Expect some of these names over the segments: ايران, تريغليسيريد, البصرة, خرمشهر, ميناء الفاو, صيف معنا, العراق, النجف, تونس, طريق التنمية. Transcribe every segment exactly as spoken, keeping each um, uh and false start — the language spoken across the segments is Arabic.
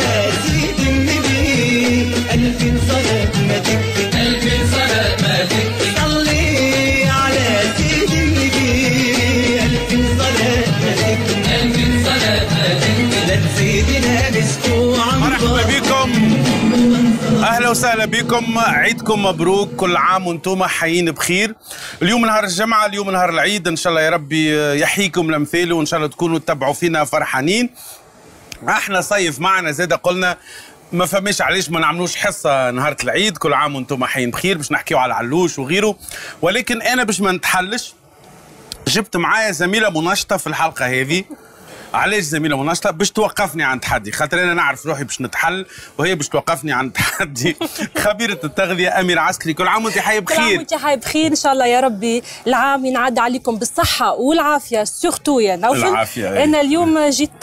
ولا تزيد النبي، ألف صلاة ما تكفي، ألف صلاة ما تكفي، صلي على سيد النبي، ألف صلاة ما تكفي، ألف صلاة ما تكفي، لا تزيدنا بسبوع. مرحبا بكم، اهلا وسهلا بكم، عيدكم مبروك، كل عام وانتم حيين بخير. اليوم نهار الجمعه، اليوم نهار العيد، ان شاء الله يا ربي يحييكم لمثاله، وان شاء الله تكونوا تتبعوا فينا فرحانين. احنا صيف معنا زاده قلنا ما فماش علاش ما نعملوش حصه نهار العيد، كل عام وانتم حيين بخير، باش نحكيو على علوش وغيره، ولكن انا باش ما نتحلش جبت معايا زميله منشطه في الحلقه هذه. علاش زميله منشطه؟ باش توقفني عن تحدي، خاطر انا نعرف روحي باش نتحل، وهي باش توقفني عن تحدي. خبيره التغذيه امير عسكري، كل عام وانت حي بخير. كل عام وانت حي بخير، ان شاء الله يا ربي العام ينعد عليكم بالصحه والعافيه، سورتو يا نوفل العافيه. ايه. انا اليوم جيت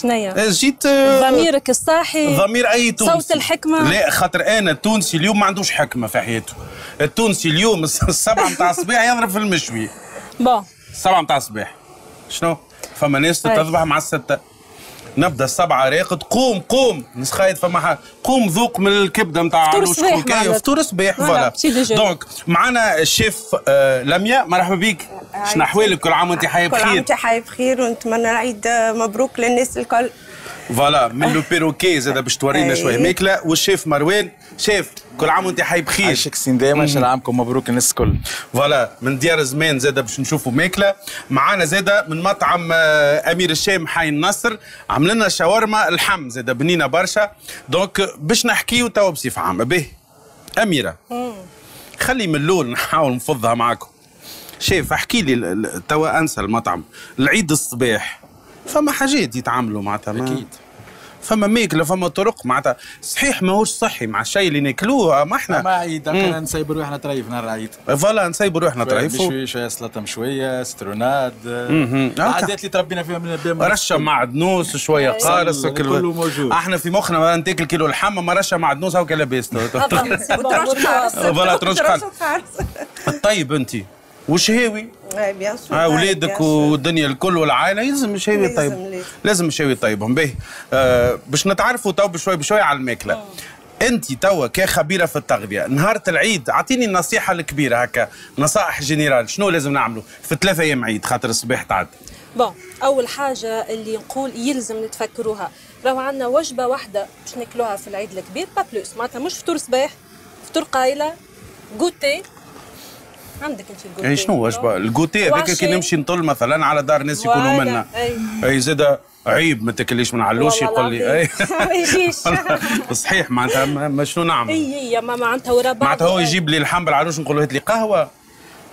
شنيا؟ جيت ضميرك الصاحي، ضمير اي تونسي، صوت الحكمه. لا خاطر انا التونسي اليوم ما عندوش حكمه في حياته، التونسي اليوم السبعه نتاع الصباح يضرب في المشوي. بون السبعه نتاع الصباح شنو؟ فما ناس تضبح مع الستة، نبدا السبعة راقد، قوم قوم نسخايد، فما حاجة قوم ذوق من الكبدة نتاع علوش كوكاية، فطور صباح فوالا. دونك معنا الشيف آه لميا، مرحبا بيك، شنو أحوالك؟ كل عام وأنت حي بخير. كل عام وأنت حي بخير، ونتمنى العيد مبروك للناس الكل. فوالا من لو بيروكي زاد باش تورينا شوية ماكلة، والشيف مروان، شيف كل عام وأنت حي بخير. عايشك سين دايما، إن شاء عامكم مبروك الناس الكل. فوالا من ديار زمان زاد باش نشوفوا ماكلة، معانا زاد من مطعم أمير الشام حي النصر، عمل لنا شاورما الحم زاد بنينة برشا، دونك باش نحكيو توا بصفة عامة. باهي أميرة، خلي من الأول نحاول نفضها معاكم. شيف احكي لي توا، انسى المطعم، العيد الصباح فما حاجات يتعاملوا معناتها، اكيد فما ماكله، فما طرق معناتها، صحيح ماهوش صحي مع الشيء اللي ناكلوه، ما احنا ما عيد احنا نسيبوا روحنا طريف نهار العيد، فوالا نسيبوا روحنا طريف شويه شويه، سلطه مشويه، ستروناد، العادات اللي تربينا فيها من البدايه، رشه معدنوس شويه، قارص، كله موجود. احنا في مخنا تاكل كيلو لحمه ما رشه معدنوس هاكا لاباس، فوالا ترش قارص. طيب انت وشهاوي، اي بيان سور، اولادك والدنيا الكل والعائله يلزم شهاوي طيب، لازم شهاوي طيبهم. باهي آه باش نتعرفوا تو بشوي بشوي على الماكله. انت توا كخبيره في التغذيه، نهار العيد اعطيني النصيحه الكبيره هكا، نصائح جنرال، شنو لازم نعملوا في ثلاثة ايام عيد خاطر الصباح تعدي؟ بون اول حاجه اللي نقول يلزم نتفكروها، راهو عندنا وجبه واحده باش ناكلوها في العيد الكبير، با بلوس معناتها، مش فطور صباح، فطور قايله، غوتي. عندك انت الجوتيه، اي شنو وجبه الجوتيه هذاك كي نمشي نطل مثلا على دار ناس يكونوا منا، اي, أي زاده عيب ما تاكليش من علوش يقول لي اي ما يجيش صحيح معناتها، ما شنو نعمل؟ اي اي معناتها ورا بعض، معناتها هو يجيب لي اللحم بالعلوش نقول له هات لي قهوه،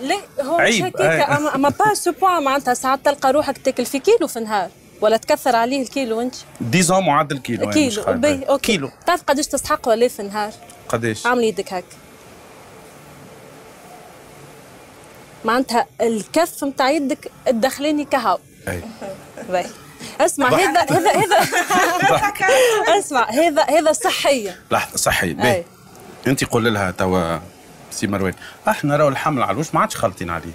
لا هو مش هكاك، اما با سو بوان معناتها، ساعات تلقى روحك تاكل في كيلو في النهار ولا تكثر عليه الكيلو، انت ديزون معدل كيلو كيلو باهي اوكي. تعرف قداش تستحق ولا في النهار؟ قداش؟ عامل يدك هكا معناتها الكف نتاع يدك الدخلاني كهو. اي باهي اسمع، هذا هذا هذا اسمع، هذا هذا صحية، لحظة صحية. باهي انت قول لها توا سي مروان، احنا راهو الحمل علوش ما عادش خالطين عليه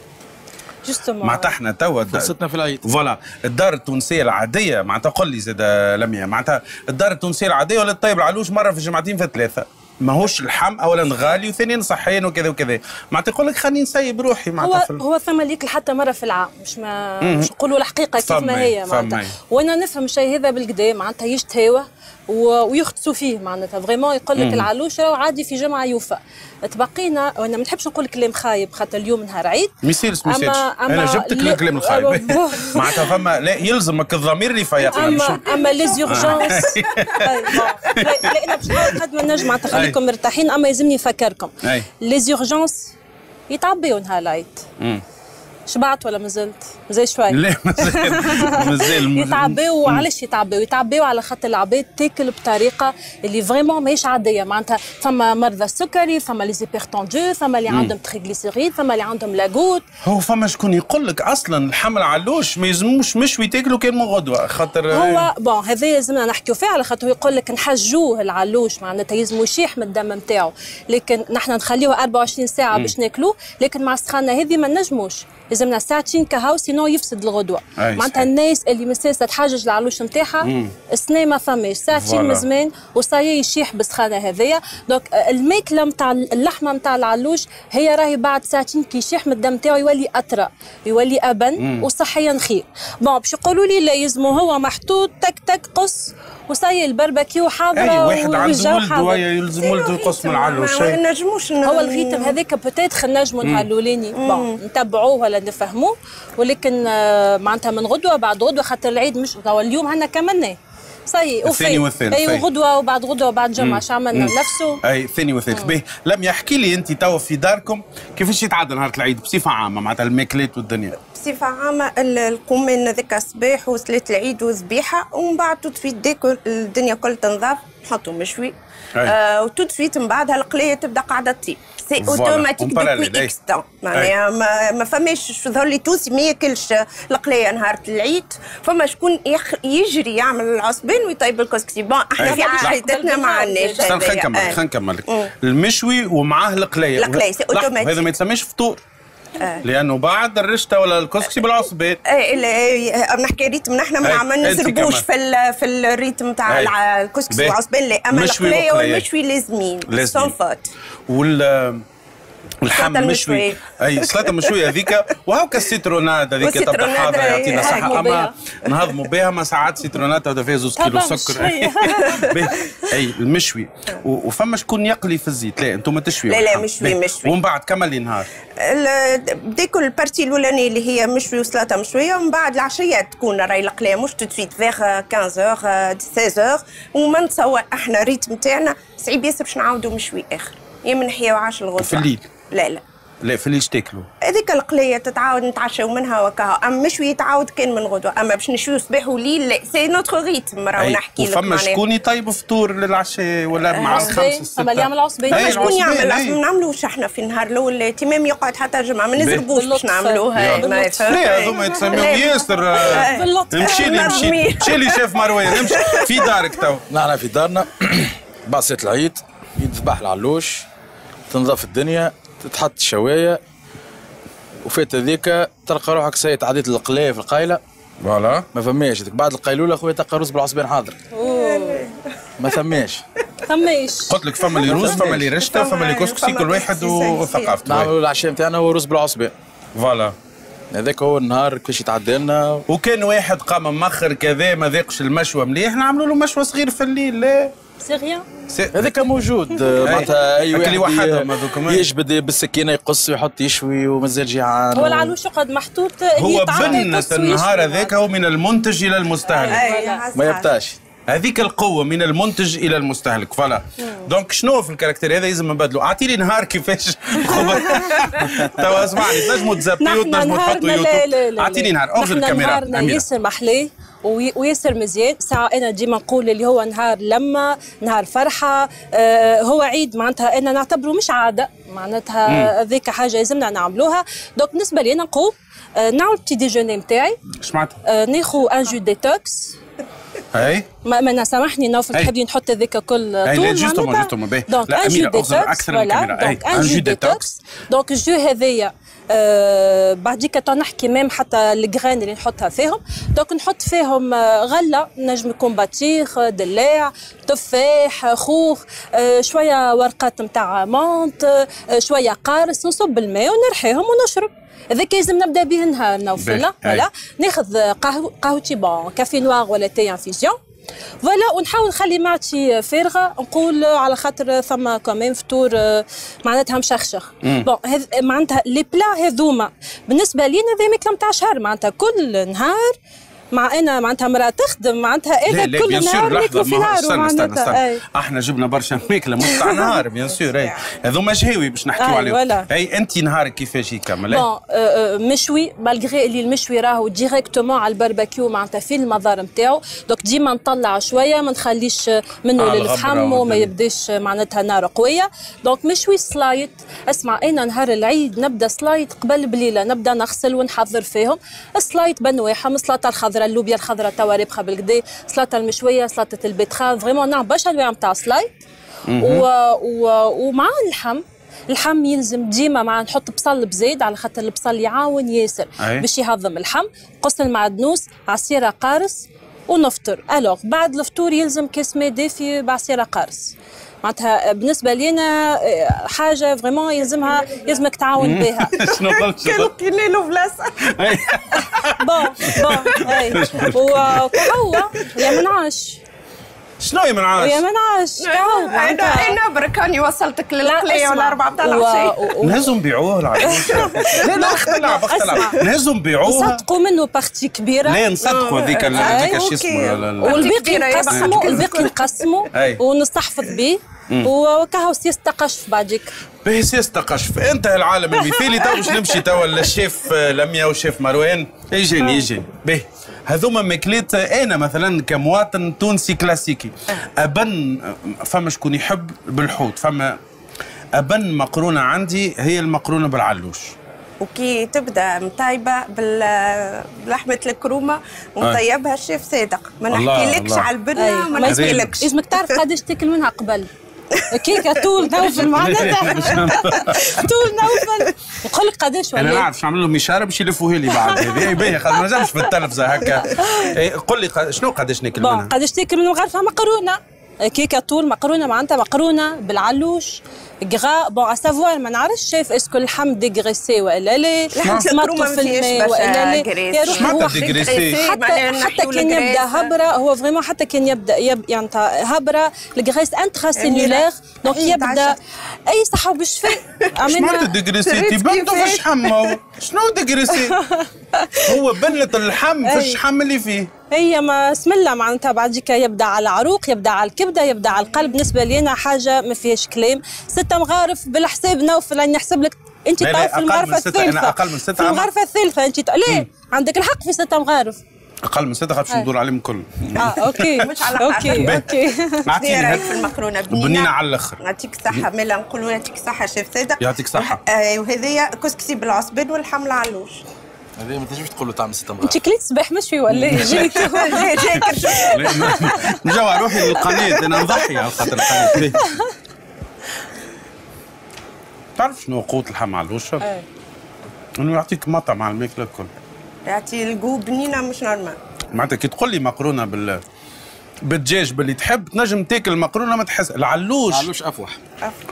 جوستومون، معناتها احنا توا فرصتنا في العيد، فوالا الدار التونسية العادية معناتها، قول لي زاد لميا معناتها الدار التونسية العادية ولا الطيب العلوش مرة في الجمعتين في ثلاثة، ماهوش اللحم اولا غالي وثانيا صحيا وكذا وكذا، معناتها يقول لك خليني نسيب روحي معناتها. هو هو ثم ليك حتى مره في العام، مش ما مش نقولوا الحقيقه كيف ما هي معناتها، وانا نفهم الشيء هذا بالكدا معناتها، يشتهوه ويختصوا فيه معناتها، فريمون يقول لك العلوش راهو عادي في جمعه يوفى، تبقينا وانا ما نحبش نقول كلام خايب خاطر اليوم نهار عيد، ما يصيرش ما يصيرش، انا جبتك الكلام الخايب معناتها، فما لا يلزمك الضمير اللي فايقنا، اما اما ليزيورجونس لا انا باش نحاول قد ما نجم معناتها خليكم مرتاحين، اما يلزمني نفكركم ليزيورجونس يتعبيوا نهار العيد. شبعت ولا مازلت؟ مازال شوي. لا مازال مازال يتعباو، وعلاش يتعباو؟ يتعباو على خاطر العباد تاكل بطريقه اللي فريمون ماهيش عاديه معناتها، فما مرضى السكري، فما لي زيبيرتوندو، فما اللي عندهم تريغليسيريد، فما اللي عندهم لاغوت، هو فما شكون يقول لك اصلا الحمل علوش ما يلزموش مشوي تاكلوا كان من غدوه، خاطر هو بون هذا لازمنا نحكيو فيه، على خاطر يقول لك نحجوه العلوش معناتها يلزمو يشيح من الدم نتاعو، لكن نحن نخليوه أربعة وعشرين ساعه باش ناكلوه، لكن مع السخانه هذه ما نجموش، لازمنا ساعتين كهو سينو يفسد الغدوه. معناتها الناس اللي مساس تحجج العلوش نتاعها السنه ما فماش ساعتين من زمان وصايي يشيح بالسخانه هذيا. دونك الماكله نتاع اللحمه نتاع العلوش هي راهي بعد ساعتين كي يشيح من الدم نتاعو يولي اطرى يولي ابن وصحيا خير. بون باش يقولوا لي لا يلزمو هو محطوط تك تك قص وصايي البربكيو حاضره. اي واحد عنده ولد يلزم ولده يقص من العلوش. ما نجموش هو الغيتم هذاك بوتيتخ نجمو نتاع الاولاني بون نتبعوه ولا نفهموه، ولكن معناتها من غدوه بعد غدوه خاطر العيد مش توا اليوم عندنا كملناه صاي الثاني والثالث اي غدوه وبعد غدوه وبعد جمعه عملنا نفسه اي الثاني والثالث. باهي لم يحكي لي انت توا في داركم كيفاش يتعدى نهار العيد بصفه عامه معناتها الماكلات والدنيا؟ بصفه عامه القومين هذاك الصباح وصلاه العيد والذبيحه ومن بعد تو تفيت الدنيا كل تنظف نحطو مشوي آه وتو تفيت من بعدها القلايه تبدا قاعده تطيب سي اوتوماتيك دوبوي اكس تون معناها ما فماش ظهر لي توسي ما ياكلش القلايه نهار العيد. فما شكون يجري يعمل العصبين ويطيب الكسكسي. بون احنا في عائلتنا ما عندناش. خلينا نكمل خلينا نكمل المشوي ومعاه القلايه القلايه سي اوتوماتيك. هذا ما يتسميش فطور لانه بعد الرشته ولا الكسكسي بالعصبات. ايه نحكي ريتم نحن ما نزربوش في ال في الريتم تاع الكسكسي والعصبات. لا اما القلايه والمشوي لازمين سون فوت. وال واللحم المشوي اي سلطه مشويه هذيك وهاكا السيتروناد هذيك تبدا حاضره يعطينا صحه اما نهضموا بها. ما ساعات سيتروناد تبدا فيها زوج كيلو سكر. اي المشوي وفما شكون يقلي في الزيت؟ لا انتم تشويوا. لا لا مشوي مشوي. ومن بعد كمل لي نهار بديكو البارتي الاولانيه اللي هي مشوي وسلطه مشويه ومن بعد العشيه تكون راهي القلايه مش تتفيت فيغ خمسطاش ساعة وما نتصور احنا الريتم تاعنا صعيب ياسر باش نعاودوا مشوي اخر يا من حيا وعاش الغدوه في الليل. لا لا لا في الليل تاكلوا هذيك القليه تتعاود نتعشاو منها وكاها. اما مشوي يتعاود كان من غدوه اما باش نشويو صباح وليل لا سي نوتر ريتم راهو نحكي لك. فما شكون يطيب فطور للعشاء ولا مع الخمسه السته؟ فما اللي يعمل عصبين. شكون يعمل؟ ما نعملوش احنا في النهار الاول اهتمام يقعد حتى الجمعه ما نزربوش باش نعملوها. لا هذوما يتسميو ياسر امشي لي امشي امشي لي شاف مروان امشي في دارك تو. نحن في دارنا بعد صلاه العيد يذبح العلوش تنظف الدنيا تتحط الشوايه وفات هذيك تلقى روحك سيد عديت القلايه في القايله فوالا ما فماش. بعد القيلوله خويا تلقى روز بالعصبين حاضر ما ثماش فماش. قلت لك فما اللي روز فما اللي رشته فما اللي كسكسي كل واحد وثقافته. نعملوا العشاء نتاعنا هو روز بالعصبين فوالا. هذاك هو النهار كيفاش يتعدى لنا. وكان واحد قام مخر كذا ما ذاقش المشوى مليح نعملوا له مشوى صغير في الليل. لا سي غيان هذاك موجود معناتها اي واحد وحدهم هذوك يجبد بالسكينه يقص ويحط يشوي ومازال جيعان. هو العلوش يقعد محطوط هو بنة النهار هذاك هو من المنتج الى المستهلك ما يبطاش. هذيك القوه من المنتج الى المستهلك فوالا. دونك شنو في الكاركتير هذا لازم نبدلو. اعطيني نهار كيفاش توا اسمعني تنجموا تزابيو تنجموا تحطوا يوتيوب. اعطيني نهار اخذ الكاميرا ياسر محلاه وياسر مزيان. ساعة أنا ديما نقول اللي هو نهار لما نهار فرحة آه هو عيد معناتها أنا نعتبره مش عادة معناتها هذيك حاجة لازمنا نعملوها. دوك بالنسبة لي أنا نقوم آه نعمل بتي ديجوني نتاعي. إيش معناتها؟ آه ناخذ أن جو ديتوكس. أي ما أنا سامحني نوفل تحبني نحط هذاك كل طول. جوستومون جوستومون باهي. دونك أن جو ديتوكس فوالا. دونك أن جو ديتوكس. دونك الجو هذايا أه بعديك تو نحكي ميم حتى الجران اللي نحطها فيهم. دوك نحط فيهم غله نجم يكون بطيخ دلاع تفاح خوخ أه شويه ورقات نتاع مانت أه شويه قارص نصب الماء ونرحيهم ونشرب. هذاك لازم نبدا به نهارنا وفلا فوالا. ناخذ قهو قهوتي بون كافي نوار ولا تي انفيزيون فوالا ونحاول نخلي معتي فارغه نقول على خاطر ثم كمان فطور معناتها مشخشخ. بون معناتها لي بلا هذوما بالنسبه لينا هذا ماكله نتاع شهر معناتها كل نهار مع انا معناتها مرأة تخدم معناتها هذا كل نهار ناكلوا في نهار معناتها احنا جبنا برشا ماكله مش تاع نهار بيان سور هذوما شهاوي باش نحكيو عليهم. اي انت نهارك كيفاش يكمل؟ بون مشوي مالغري اللي المشوي راهو ديريكتومون على الباربيكيو معناتها في المظهر نتاعو. دوك ديما نطلع شويه ما نخليش منه للفحم وما يبداش معناتها نار قويه. دونك مشوي سلايط اسمع انا نهار العيد نبدا سلايط قبل بليله نبدا نغسل ونحضر فيهم السلايط بنواحهم سلاطه الخضراء اللوبيا الخضراء توا رابحه بالكدا سلطه المشويه سلطه البتخاف فريمون نعم برشا انواع نتاع سلايط ومع اللحم الحم يلزم ديما مع نحط بصل بزيد على خاطر البصل يعاون ياسر باش يهضم الحم. قص المعدنوس، عصيره قارص ونفطر. الوغ بعد الفطور يلزم كاس ماء دافي بعصيره قارص. معناتها بالنسبه لينا حاجه فريمون يلزمها يلزمك تعاون بها. شنو قلت؟ كانوا كيليلو بلاصه. بون بون وقهوه يا منعش. شنو يا منعش؟ يا منعش قهوه. انا انا برك راني وصلتك للقليه ولا أربعة عشر شيء. نهزهم بيعوه العروس. لا لا اختلع اختلع. نهزهم بيعوه. نصدقوا منه بارتي كبيره. لا نصدقوا هذيك هذيك شو اسمه. والباقي نقسموا والباقي نقسموا ونستحفظ به. وكهو سياسة تقشف بعدك. به سياسة تقشف، انتهى العالم المثالي. تو باش نمشي توا للشيف لميا وشيف مروان، يجيني يجيني. به هذوما ماكلات انا مثلا كمواطن تونسي كلاسيكي ابن، فما شكون يحب بالحوت، فما ابن مقرونه عندي هي المقرونه بالعلوش. وكي تبدا مطيبه بلحمه الكرومه ومطيبها الشيف صادق، ما نحكيلكش على البنه ما نحكيلكش. لازمك تعرف قداش تاكل منها قبل. كيكه طول نوفل معناتها طول نوفل نقول لك قداش. ولا انا نعرف نعمل لهم اشاره باش يلفوها لي بعد هذه باهي، ما نجمش في التلفزه هكا. قل لي شنو قداش ناكل منها؟ قداش تاكل منها غير فيها مقرونه كيكه طول، مقرونه معناتها مقرونه بالعلوش غا. بون اسافوار ما نعرفش شايف اسكو اللحم ديغريسي ولا لا، تمطوا في الماء ولا لا، هو حتى حتى كان يبدا هبره، هو فريمون حتى كان يبدا يعني هبره الغريس انتراسيلولير دونك يبدا اي صحه وبالشفاء. عملنا ديغريسي تبدو في الشحم. شنو ديغريسي؟ هو بنت اللحم في الشحم اللي فيه هي ما اسم الله معناتها. بعديك يبدا على العروق، يبدا على الكبده، يبدا على القلب. بالنسبه لينا حاجه ما فيهاش كلام. ستة مغارف بالحساب نوفل، راني نحسب لك انت طايف في المغرفه الثالثه. اقل من ستة في المغرفه الثالثه انت ت... ليه؟ عندك الحق في ستة مغارف. اقل من ستة خاطر باش ندور عليهم الكل. اه اوكي مش على اوكي اوكي اعطيني في المكرونه بنينه على الاخر. يعطيك الصحه. مالا نقولوا يعطيك الصحه شيف صادق. يعطيك الصحه. وهذايا كسكسي بالعصبان والحمل علوش. هذه ما تنجمش تقول له طعم ستة مغارف. انت كليت الصباح مشوي ولا ايه؟ جيت جاكر نجاوب روحي للقناه، انا نضحي على خاطر القناه. تعرف شنو قوة اللحم علوشة؟ ايه انه يعطيك مطعم مع الماكلة الكل، يعطي الجو بنينة مش نورمال. معناتها كي تقول لي مقرونة بال بالدجاج باللي تحب تنجم تاكل مقرونة ما تحس. العلوش العلوش أفوح أفوح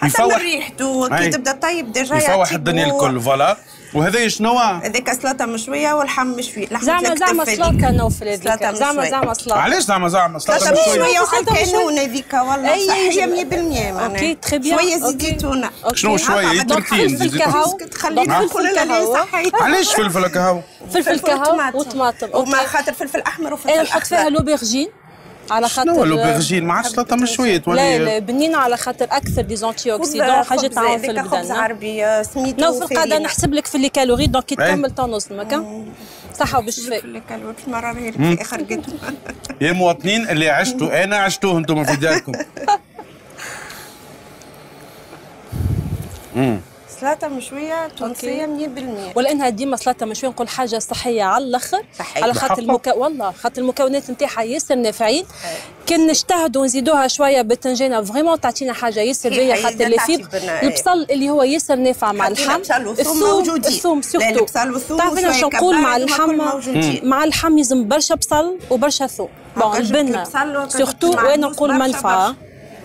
حتى من ريحته كي تبدا طيب ديجا يفوح الدنيا الكل. فوالا وهذا شنو؟ هذيك سلطه مشويه والحم مشوي. زعما زعما سلطه نوفل هذيك. زعما زعما سلطه. علاش زعما زعما سلطه مشويه؟ سلطه مشويه هذيك والله صحيه مية بالمية. اوكي تخي بيان. شويه زيت زيتونه. شنو شويه؟ تركين زيت زيتون تخلي كلها صحيه. علاش فلفل كهو؟ فلفل كهو وطماطم. وما خاطر فلفل احمر وفلفل احمر. نحط فيها لوبيرجين على خاطر شنو لوبيرجين؟ ما عادش سلطه مشويه ولا لا لا بنينه على خاطر اكثر دي زونتي اوكسيدون حاجه تعاون في البدن. خبز عربي سميتو نو في القاعده نحسب لك في لي كالوري دونك كي تكمل تنوصل ماكا صحه وبالشفاء. في لي كالوري مره راهي في اخر قد. يا مواطنين اللي عشتوا انا عشتوه انتم في دياركم. امم سلطه مشويه تونسيه مية بالمية. ولانها ديما سلطه مشويه نقول حاجه صحيه على الاخر. على خاطر المكو... والله خاطر المكونات نتاعها ياسر نافعين. كان نجتهدوا ونزيدوها شويه بالتنجانه فريمون تعطينا حاجه ياسر باهيه خاطر اللي فيه البصل اللي هو ياسر نافع مع الحم. الثوم الثوم سيرتو. البصل والثوم تعرفين واش نقول مع الحم؟ مع الحم يلزم برشا بصل وبرشا ثوم. بون البنه سيرتو وانا نقول منفعه.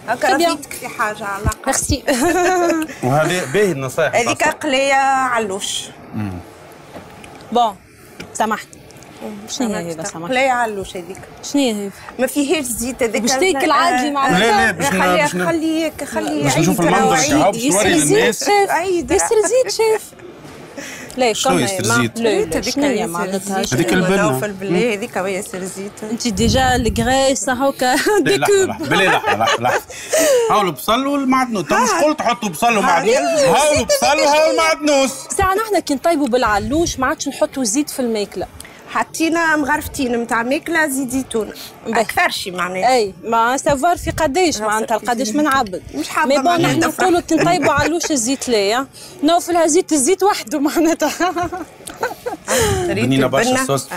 هكا رفيتك في حاجه على الاقل. ميرسي. وهذه باهي النصائح. هذيك قليه علوش. بون سامحت. شنو هي هذا سامحت؟ قليه علوش هذيك. شنو هي؟ ما فيهاش زيت هذيك. باش تاكل عادي مع لا لا خليها خليها خليها. باش نشوف المنظر كهو باش نوري للناس. عيد ياسر زيت شاف. لا شنو ياسر زيت؟ هذيك هي معناتها هذيك البنة بالله هذيك ياسر زيت. انت ديجا الكريس هاكا دي كوب. بالله لحظة لحظة لحظة. هاو البصل والمعدنوس. تو مش قلت حطوا بصل ومعدنوس. هاو البصل وهاو المعدنوس. ساعة نحنا كي نطيبوا بالعلوش ما عادش نحطوا زيت في الماكلة. حطينا مغرفتين نتاع ماكلة زيت زيتون أكثر شي معناها. أي ما سافوار في قداش معناتها قداش منعبد. مش حابة مي بون نحن نقولوا كي نطيبوا علوش الزيت لا نوفلها زيت الزيت وحده معناتها. بنينا برشا صوص.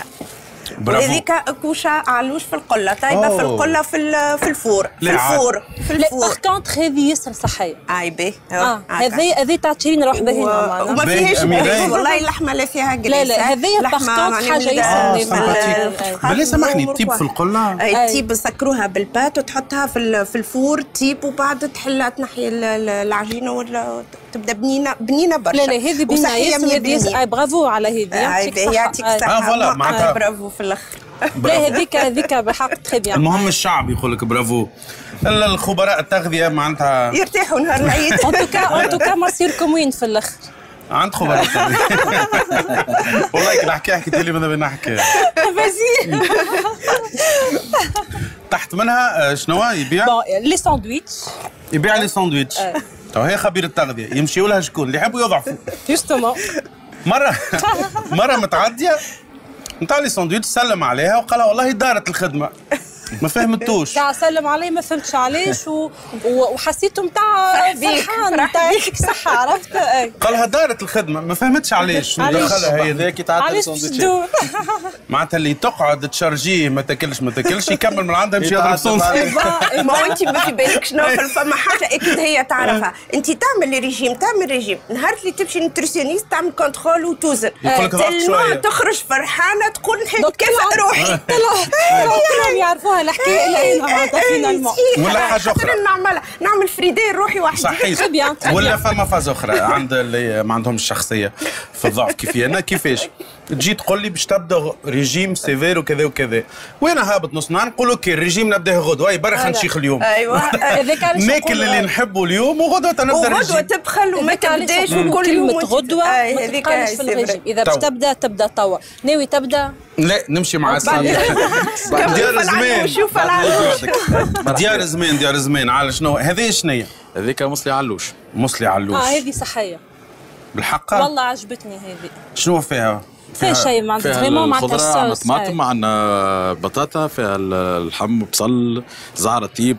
وهذيك كوشه علوش في القله طايبه في القله في في الفور في الفور في الفور كونتر هذه ياسر صحيه اي بي اه هذه هذه تعطيني نروح بها وما فيهاش والله اللحمه لا فيها جريس لا لا هذه باغ حاجه ياسر بلي سامحني تطيب في القله تطيب سكروها بالبات وتحطها في في الفور تطيب وبعد تحلها تنحي العجينه ولا تبدا بنينه بنينه برشا لا لا هذه بنينه ياسر اي برافو على هذه يعطيك الصحه معناتها برافو في الاخر لا هذيك هذيك بالحق تخي بيان المهم الشعب يقول لك برافو الخبراء التغذيه معناتها يرتاحوا نهار العيد ان توكا ان توكا مصيركم وين في الاخر عند خبراء التغذيه والله كي نحكي حكيت لي ماذا بنحكي فازي تحت منها شنو يبيع؟ لي ساندويتش يبيع لي ساندويتش تو هي خبير التغذيه يمشيوا لها شكون اللي يحبوا يضعفوا جوستومون مره مره متعديه نتاع لي ساندويتش سلم عليها وقال لها والله دارت الخدمه ما فهمتوش تاع سلم علي ما فهمتش علاش و... وحسيته نتاع فرحان نتاع يعطيك صحه عرفت قال لها دارت الخدمه ما فهمتش علاش ودخلها هي ذاك يتعدى الساندويتش معناتها اللي تقعد تشارجيه ما تاكلش ما تاكلش يكمل من عندها يمشي يضرب ساندويتش ما انت ما في بالك شنو فما حاجه اكيد هي تعرفها انت تعمل ريجيم تعمل ريجيم نهار اللي تمشي نوتريسيونيست تعمل كنترول وتوزن تلمع تخرج فرحانه تقول نحب كيف روحي كلهم يعرفوها الحكايه اللي نهارها فينالمون ولا حاجه اخرى نعملها نعمل فريدي روحي وحدي صحيح ولا فما فاز اخرى عند اللي ما عندهمش شخصيه في الضعف كيفي انا كيفاش تجي تقول لي باش تبدا ريجيم سيفير وكذا وكذا وانا هابط نص نهار نقول اوكي الريجيم نبداه غدوه اي برا خنشيخ اليوم ايوا ناكل اللي نحبه اليوم وغدوه نبدا ريجيم وغدوه تبخل وما تبداش وكل يوم غدوه هذيك في الريجيم اذا باش تبدا تبدا توا ناوي تبدا لا نمشي مع السامي ديار زمان ديار زمان ديار زمان على شنو هذه شنية هذيك مصلي علوش مصلي علوش اه هذه صحية بالحق والله عجبتني هذه شنو فيها فيها شيء معناتها فريمون معناتها الصوص عندنا طماطم عندنا بطاطا فيها اللحم بصل زعرة طيب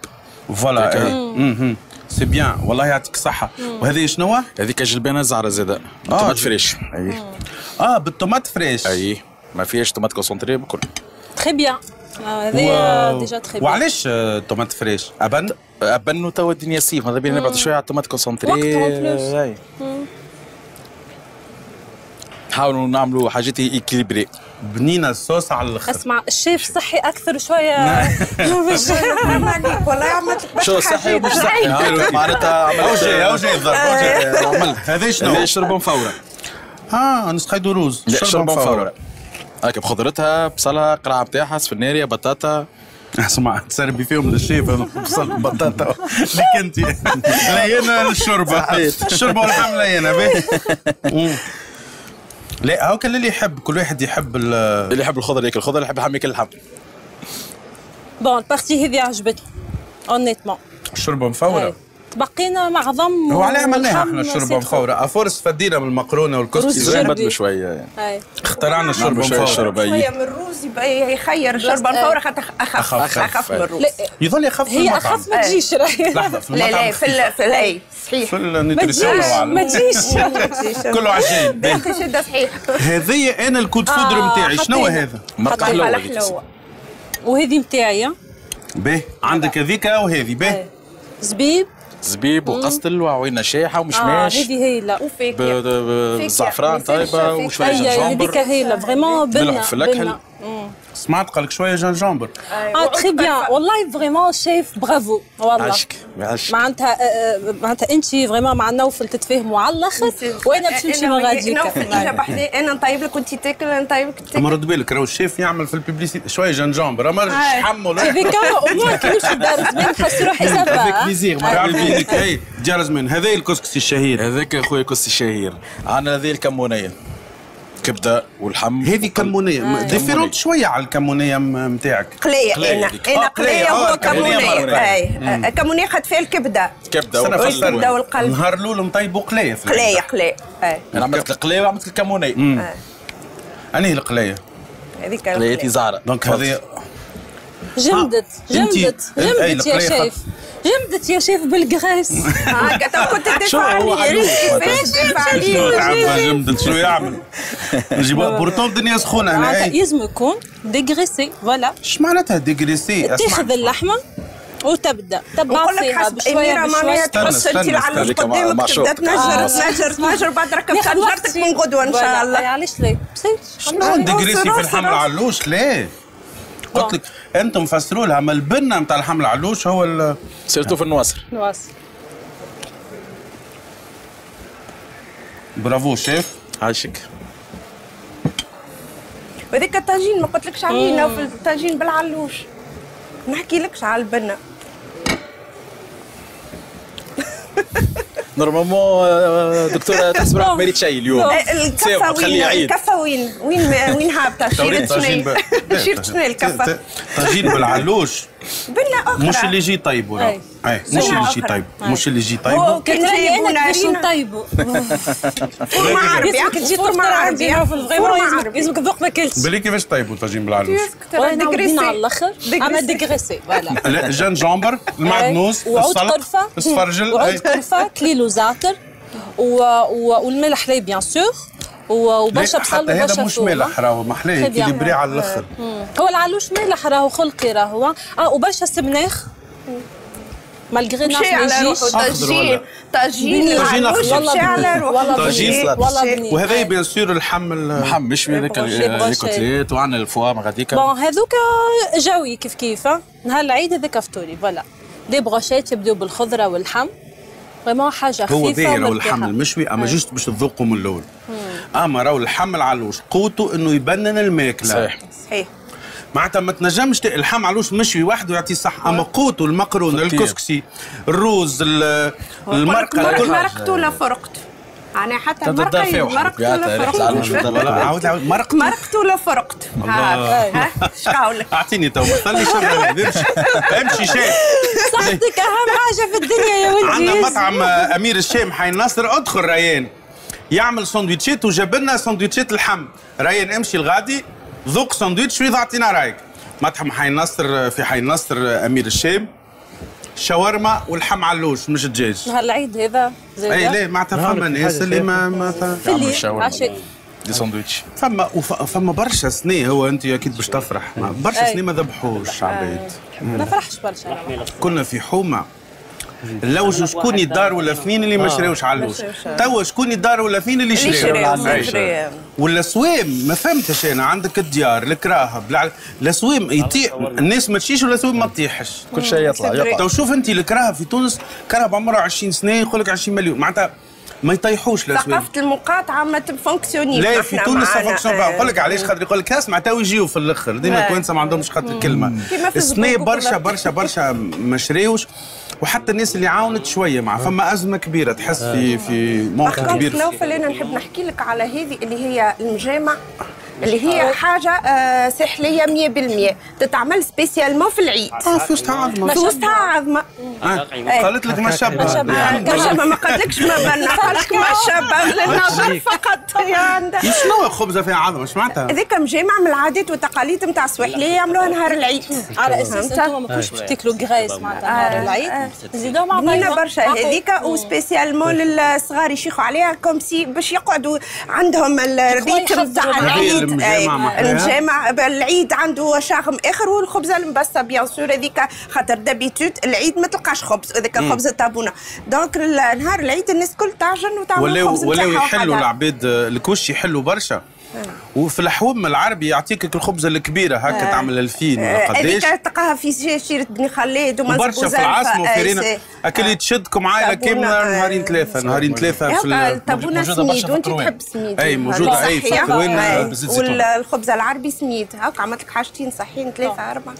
فوالا سي بيان والله يعطيك الصحة وهذه شنو هذيك جلبانة زعرة زادة بالطوماط فريش اه بالطوماط فريش اي ما فيهاش طوماط كونسونتري بكل تري بيان هذه ديجا تري بيان وعلاش طوماط فريش ابن ابن توا الدنيا صيف ماذا بينا نبعد شويه على الطوماط كونسونتري نحاولوا نعملوا حاجات ايكيليبري بنينا الصوص على الاخر اسمع الشيف صحي اكثر شويه مش عليك والله عملت لك شو صحي ومش صحي معناتها اوجي اوجي عملت هذا شنو شربهم فورا اه نسقي روز شربهم فورا هاكا بخضرتها بصلها قرعه نتاعها سفناريه بطاطا اسمع تسربي فيهم للشيف بصل بطاطا لك انت لينا الشوربه الشوربه واللحم لينا باهي لا هاكا اللي يحب كل واحد يحب اللي يحب الخضر ياكل الخضر اللي يحب اللحم ياكل اللحم بون البارتي هذه عجبتني اونيتمون الشوربه مفوره بقينا مع ضم هو علاه عملناها احنا الشوربه مفوره افورس فدينا من المكرونه والكسكسي نبدلوا شويه يعني اخترعنا الشوربه مفوره شويه من الروز يبقى يخير الشوربه مفوره خاطر اخف اخف من الروز يظل يخف هي اخف ما تجيش لحظه لا لا في الاي صحيح في النيتريسيون ما تجيش كله عجين بنت شده صحيح هذه انا الكود فودر نتاعي شنو هذا؟ مقحلوه وهذه نتاعي باهي عندك هذيك وهذه باهي زبيب زبيب وقسطل وعوينه شايحه ومشماش آه هذه هايله وفاكهه زعفران طيبه وشويه جنجمبر هذيك هايله فريمون بنه في الاكل سمعت قالك شويه جنجمبر اه تري بيان والله فريمون شايف برافو والله عشك عشك معناتها معناتها انت فريمون مع نوفل تتفاهموا على الاخر وانا باش نمشي من غاديك انا نطيب لك وانت تاكل نطيبك تاكل ما رد بالك راهو الشيف يعمل في الببليسيتي شويه جنجمبر ما رجعش حمل هذيك امور كيفاش دارت ما نحس روحي سافا هذاك بليزير اي ديار زمان هذا الكسكسي الشهير هذاك يا خويا الكسكسي الشهير عندنا هذه الكمونيه كبده والحم هذه كمونيه ديفيرونت شويه على الكمونيه نتاعك قليه انا انا قليه وهو كمونيه كمونيه خد فيها الكبده كبده والكبده والقلب نهار الاول نطيبوا قليه قليه قليه انا عملت القليه وعملت الكمونيه انا القليه هذيك قليتي زعره دونك هذه جمدت جمدت جمدت يا شيف جمدت يا شيف بالقراس هكا تو كنت تدفع عليه جمدت شنو يعمل؟ نجيبوها بورتون الدنيا سخونه هنا لازم يكون ديغريسي فوالا. اش معناتها ديغريسي؟ تاخذ اللحمه وتبدا تبع فيها بشويه بشويه تحس انت على قدامك تبدا تنجر تنجر تنجر بعد ركب تنجرتك من غدوه ان شاء الله. علاش لا؟ شنو ديغريسي في الحمل علوش ليه؟ قلت لك انتم فسروا لها، ما البنه نتاع الحمل علوش هو ال سيرتو في النواصر. النواصر برافو شيف عايشك. وهذاك الطاجين ما قلتلكش علينا في الطاجين بالعلوش، ما نحكيلكش على البنه. نورمالمون دكتوره تحسب روحك مريت شيء اليوم. الكفه وين؟ الكفه وين؟ وين وين هابطه؟ شيرت شنو؟ شيرت شنو الكفه؟ طاجين بالعلوش. بنه اخرى. مش اللي يجي طيبوا. اي مش اللي يجي طيبوا، مش اللي يجي طيبوا. كي تجيبونا عشان طيبوا. فورمه عربي، كي تجي فورمه عربي في الغيمه يلزمك تذوق ما كلتش. بالي كيفاش طيبوا طاجين بالعلوش؟ ديغريسي على الاخر، اما ديغريسي فوالا. جنجمبر، المعدنوس، السلطه، السفرجل، وعود قرفه، كليلو زعتر والملح لي بيان سور وبرشا بصل وبرشا هذا مش ملح راهو محلاه كيليبري على الاخر. هو العلوش ملح راهو خلقي راهو اه وبرشا سبناخ مالغري ناس ما يجيش طاجين طاجين العلوش مشي على روحه طاجين والله. وهذا بيان سور الحمل محمش في هذاك الكوتليت وعندنا الفوام غاديك بون هذوك جوي كيف كيف نهار العيد هذاك فطوري فوالا. دي بروشيت يبداو بالخضره واللحم فريمون حاجه خفيفه هو ذاهي راهو الحم المشوي اما جوست باش تذوقه من الاول. اما راهو الحم العلوش قوته انه يبنن الماكله صحيح صحيح معناتها ما تنجمش الحم علوش مشوي وحده يعطي صح اما قوته المقرونه الكسكسي الروز المرقه كل مرقته ولا فرقته يعني حتى مرقه مرقته ولا فرقته عاود عاود مرقته مرقته ولا فرقته ها اش نقول لك اعطيني تو مثلي شغله نمشي امشي شيء صحتك اهم حاجه في الدنيا يا ولدي. عندنا مطعم امير الشام حي النصر ادخل ريان يعمل سندويتشات وجاب لنا سندويتشات اللحم. ريان امشي الغادي ذوق سندويتش ويضع اعطينا رايك. مطعم حي النصر في حي النصر امير الشام شاورما والحم علوش مش دجاج. نهار العيد هذا زي اي لا معناتها فما ناس اللي ما ما تعمل شاورما دي ساندويتش فما فما برشا سنين. هو انت اكيد باش تفرح برشا سنين ما ذبحوش عباد ما فرحش برشا. كنا في حومه لوجوا شكون الدار ولا اثنين اللي ما شراوش علوش توا شكون الدار ولا اثنين اللي شراو ولا سويم ما فهمتش انا. عندك الديار الكراهب السويم يطيح الناس ما تشيش ولا السويم ما تطيحش كل شيء يطلع. تو شوف انت الكراهب في تونس كراهب عمره عشرين سنة يقول لك عشرين مليون معناتها ما يطيحوش لاسباب. ثقافة المقاطعة ما تفونكسيونيش. لا في تونس فونكسيون نقول لك علاش خاطر يقول لك اسمع تو يجيو في الاخر ديما التوانسه ما عندهمش خاطر كلمة. السنة برشا برشا برشا ما شراوش وحتى الناس اللي عاونت شوية مع فما أزمة كبيرة تحس في في موقف كبير. نوفل أنا نحب نحكي لك على هذه اللي هي المجامع اللي هي حاجة سحلية مية بالمية تتعمل سبيسيالمون في العيد. اه في وسطها عظمة. في وسطها عظمة. قالت لك ما شابة. ما شابة ما قالتلكش ما بنا قالت لك ما شابة للنظر فقط. شنو خبزة فيها عظمة اش معناتها؟ هذيك مجامع من العادات والتقاليد نتاع السواحلية يعملوها نهار العيد. على أساس أنتم ماكوش باش تاكلوا كغايس معناتها نهار العيد. زيدوهم عظمة. منينة برشا هذيك وسبيسيالمون للصغار يشيخوا عليها كوم سي باش يقعدوا عندهم الريتم نتاع العيد. المجامع العيد عنده شغم اخر والخبزه المبسه بيان سور هذيك خاطر دابيتود العيد ما تلقاش خبز هذاك الخبز الطابونه دونك نهار العيد الناس الكل تعجن وتعمل خبز ولا يحلوا العباد الكوش يحلوا برشا. وفي الحوم العربي يعطيك الخبزه الكبيره هكا تعمل الفين ولا قداش هذيك تلقاها في شيره بن خلاد وما برشا في العاصمه وفي رينا اكل تشدكم عائله كامله نهارين ثلاثه نهارين ثلاثه في الطابونه سميد وانت تحب سميد اي موجوده اي فكروين بزيت زيتون والخبزه العربي سميد هكا عملت لك حاجتين صحين ثلاثه اربعه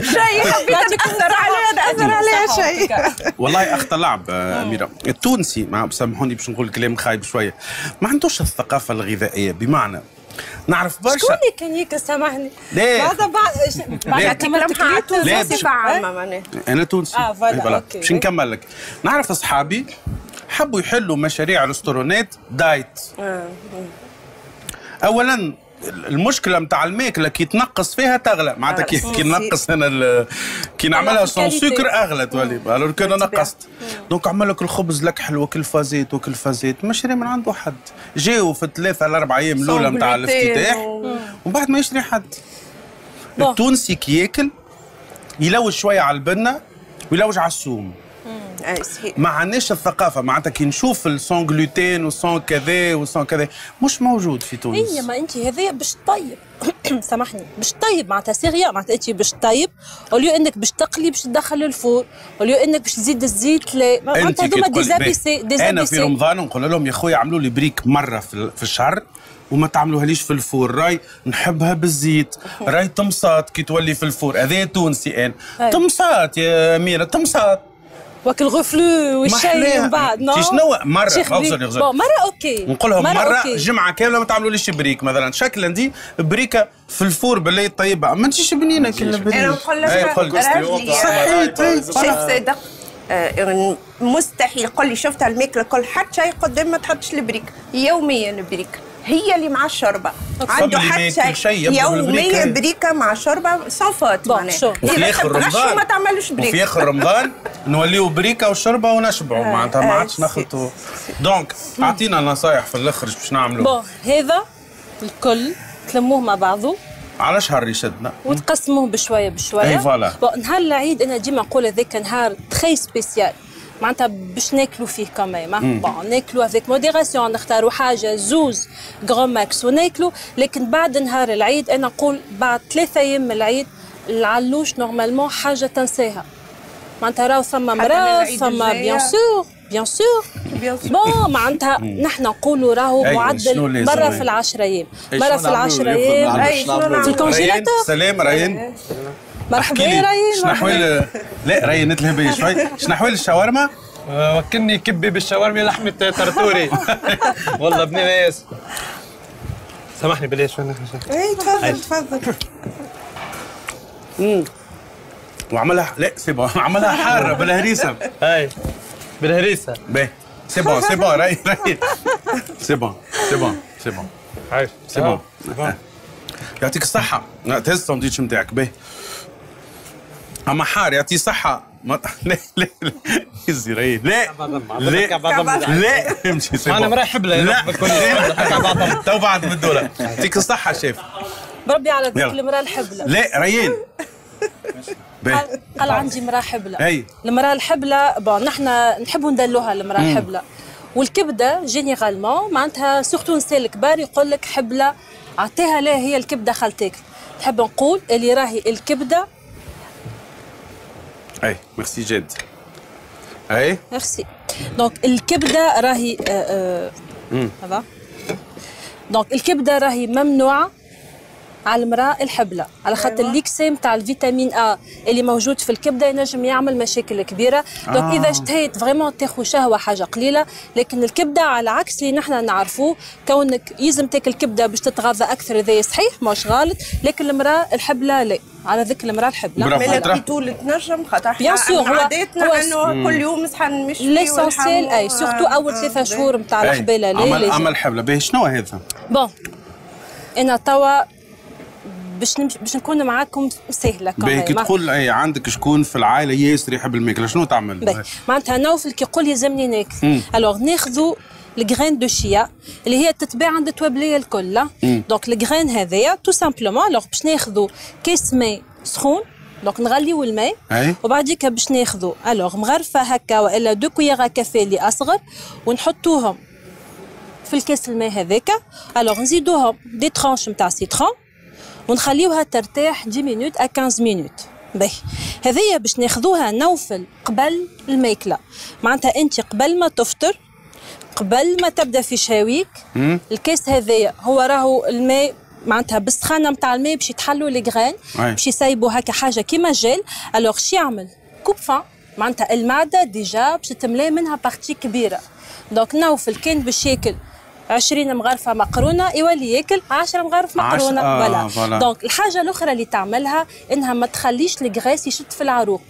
شيء حبيت ناثر عليها ناثر عليها شيء والله اخت لعب اميره. التونسي سامحوني باش نقول كلام خايب شويه ما عندوش الثقافة الغذائية بمعنى نعرف برشا شكون اللي كان يك سامحني بعد بعد اعتمدت كلية صفة عامة معناها أنا تونسي اه فوالا اوكي باش نكمل لك. نعرف أصحابي حبوا يحلوا مشاريع ريستورونات دايت. أولا المشكله نتاع الماكله كي تنقص فيها تغلى، معناتها كي كي نقص انا كي نعملها سون سكر اغلى تولي، الوغ كو انا نقصت. دونك عمل لك الخبز لكحل وكل فازيت وكل فازيت ما شري من عنده حد، جاو في الثلاثه الاربع ايام الاولى نتاع الافتتاح ومن بعد ما يشري حد. التونسي كي ياكل يلوج شويه على البنه ويلوج على السوم. ما عندناش الثقافه، معناتها كي نشوف السون غلوتين والسون كذا والسون كذا مش موجود في تونس. هي ما انت هذايا باش تطيب سامحني باش تطيب معناتها سيغيا، معناتها انت باش تطيب وليو انك باش تقلي باش تدخل الفور وليو انك باش تزيد الزيت لا معناتها هذوما ديزابيسي ديزابيسي. انا في رمضان نقول لهم يا خويا اعملوا لي بريك مره في, في الشهر وما تعملوهاليش في الفور، راي نحبها بالزيت، راي تمصات كي تولي في الفور، هذايا تونسي انا تمصات يا اميره تمصات وكل غفلو والشاي من بعد نو شنو مره اوصل يغزل مره اوكي نقول لهم مره, مرة أوكي. جمعه كامله ما تعملوليش بريك مثلا شكل عندي بريكه في الفور بالله طيبه ما تجيش بنينه كل بريك. انا نقول لك صدق مستحيل قول لي شفت على الماكله كل حتى شيء قدام ما تحطش البريك يوميا، بريك هي اللي مع الشوربه عنده حتى شيء يوميا بريكه مع شوربه سون فوت معناها. وفي اخر رمضان ما تعملوش بريك، وفي اخر رمضان نوليو بريكه وشوربه ونشبعوا معناتها ما عادش نخلطوا. دونك اعطينا نصايح في الاخر باش نعملوا بون هذا الكل تلموه مع بعضه على شهر يشدنا وتقسموه بشويه بشويه. اي فوالا بون نهار العيد انا ديما نقول هذاك نهار تري سبيسيال معناتها باش ناكلوا فيه كمان بون ناكلوا افيك موديراسيون، نختاروا حاجه زوز غرو ماكس وناكلوا. لكن بعد نهار العيد انا نقول بعد ثلاثه ايام من العيد العلوش نورمالمون حاجه تنساها معناتها راهو ثما مراه ثما بيان سور بيان سور بون معناتها نحن نقولوا راهو معدل مره في العشرة ايام مره في العشرة ايام في الكونجيلاتور. سلام ريان مرحبا يا ريان. شنو احوال لا ريان نتلهى بيا شوي، شنو احوال الشاورما؟ وكلني كبي بالشاورما لحمه ترتوري والله بنينه ياسر. سامحني بالله شوي ناخذ شوي. اي تفضل تفضل. امم وعملها لا سي بون عملها حاره بالهريسه. اي بالهريسه. باهي سي بون سي بون ريان ريان سي بون سي بون سي بون عايش سي بون يعطيك الصحه. تهز الساندويتش نتاعك باهي اما حار يعطي صحه ما... لا لا لا الزراير لا لا لا امشي سيبو انا مرحب لا لا تو بعد بالدوله يعطيك الصحه شيف بربي على ذيك المراه الحبله. لا ريان قال عندي مراه حبله، المراه الحبله بون نحنا نحبوا ندلوها المراه الحبله والكبده جينيرالمون معناتها سورتو نسال الكبار يقول لك حبله اعطيها لها هي الكبده خالتك. نحب نقول اللي راهي الكبده اي ميرسي جد اي ميرسي. دونك الكبده راهي هذا دونك الكبده راهي ممنوعه على المراه الحبله على خاطر الليكسي نتاع الفيتامين ا اللي موجود في الكبده ينجم يعمل مشاكل كبيره. دونك آه. اذا اشتهيت فريمون تاخذ شهوه حاجه قليله، لكن الكبده على عكس اللي نحن نعرفوه كونك لازم تاكل كبده باش تتغذى اكثر هذا صحيح مش غلط، لكن المراه الحبله لا على ذيك المراه الحبله ما لقيتو اللي تنجم خاطر عاداتنا انه كل يوم صحن مش ليسونسيال اي سورتو اول ثلاثة شهور نتاع الحباله لا عمل عمل حبله باهي. شنو هذا؟ بون انا توا باش باش نكون معاكم سهله كمان باهي. كي تقول اي عندك شكون في العائله ياسر يحب الماكله شنو تعمل؟ معناتها نوفل كي يقول يلزمني ناكل الوغ ناخذوا الجرين دو شيا اللي هي تتباع عند التوابليه الكل. دونك الجرين هذايا تو سامبلومون الوغ باش ناخذوا كاس ماء سخون دونك نغليو الماء وبعديك باش ناخذوا الوغ مغرفه هكا والا دو كويغا كافي اللي اصغر ونحطوهم في الكاس الماء هذاك الوغ نزيدوهم دي ترونش نتاع سيترون ونخليوها ترتاح عشرة مينوت أ خمسة مينوت باهي. هذيا باش ناخذوها نوفل قبل الماكله معناتها انت قبل ما تفطر قبل ما تبدا في شهويك الكاس هذايا هو راهو الماء معناتها بالسخانه نتاع الماء باش يتحلوا لي غران باش يسيبوا هكا حاجه كيما جيل. الوغ شي يعمل كوب فان معناتها المعده ديجا باش تملي منها بارتي كبيره. دونك نوفل كان باش ياكل عشرين مغرفه مقرونه يولي ياكل عشرة مغارف مقرونه فوالا. دونك الحاجه الاخرى اللي تعملها انها ما تخليش الكغاس يشد في العروق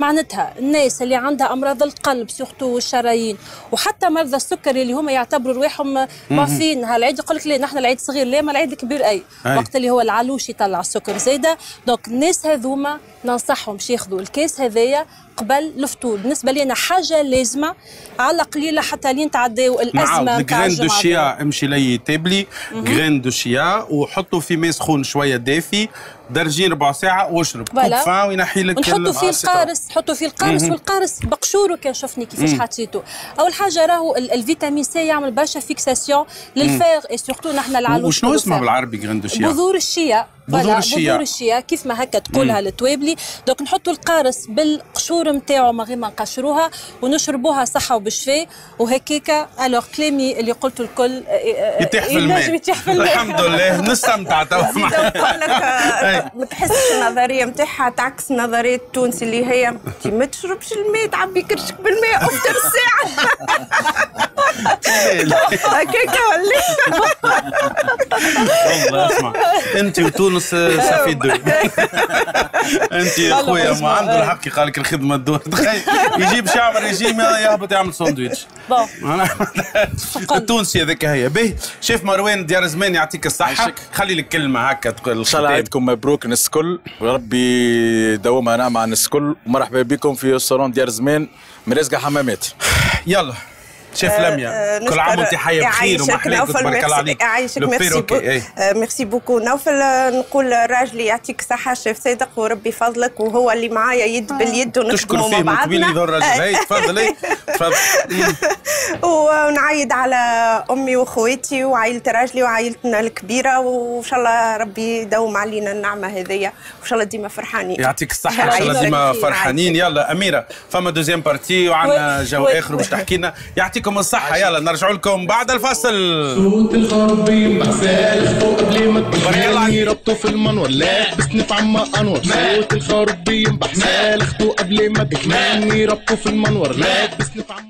معناتها الناس اللي عندها امراض القلب سورتو والشرايين وحتى مرضى السكري اللي هما يعتبروا رواحهم معفين هالعيد، يقول لك لا نحن العيد صغير، لا ما العيد الكبير اي وقت اللي هو العلوش يطلع السكر زايده. دونك الناس هذوما ننصحهم باش ياخذوا الكاس هذايا قبل الفطور. بالنسبه لي انا حاجه لازمه على قليله حتى لين تعداو الازمه تاع الجرين دو شيا. امشي لي تابلي جرين دو شيا وحطوا في ماء سخون شويه دافي درجين ربع ساعه واشرب كوفا وينحي لك. نحطوا فيه القارص، حطوا فيه القارص والقارص بقشوره كان شفني كيفاش حطيته. اول حاجه راهو الفيتامين سي يعمل برشا فيكساسيون للفيغ اي سورتو نحن العلوش. وشنو اسمه بالعربي جرين دو شيا؟ بذور الشيا. بذور الشيا بذور الشيا كيف ما هكا تقولها للتوابلي. دوك نحطوا القارص بالقشور نتاعو من غير ما نقشروها ونشربوها صحه وبشفاء وهكاكا. الوغ كلامي اللي قلته الكل يتيح في الماء الحمد لله نستمتع توا معاك. ما تحسش النظريه نتاعها تعكس نظريه التونسي اللي هي انت ما تشربش الماء تعبي كرشك بالماء افطر ساعه هكاكا. والله اسمع انت وتونس صافي دو انت يا خويا ما عنده الحق قال لك الخدمه الدور تخيل يجيب شعر يجيب يهبط يعمل ساندويتش التونسي هذاك. هي به شيف مروان ديار زمان يعطيك الصحه، خلي لك كلمه هكا تقول ان شاء الله. عيدكم مبروك الناس الكل وربي يدومها نعمه على الناس الكل. ومرحبا بكم في ريستورون ديار زمان مرزقه حمامات. يلا شيف لميا كل عام وانت حيه بخير ومحلاك تبارك الله عليك. يعيشك ميرسي ميرسي بوكو نوفل. نقول راجلي يعطيك صحه شيف صادق وربي فضلك وهو اللي معايا يد باليد ونخدموا مع بعضنا. تشكر فيه من قبيل الراجل. هاي تفضلي تفضلي. ونعيد على امي وخواتي وعائله راجلي وعائلتنا الكبيره وان شاء الله ربي يدوم علينا النعمه هذيا وان شاء الله ديما فرحانين. يعطيك الصحه ان شاء الله ديما فرحانين. يلا اميره فما دوزيام بارتي وعندنا جو اخر باش تحكي لنا. يعطيك الصحة. يلا نرجع لكم بعد الفصل. صوت الخربي مغسال الخطوق بلي ما تبركلي ربطوا في المنور لا بسني في عما انور. صوت الخربي مغسال الخطوق بلي ما تبركلي ربطوا في المنور لا بسني في عما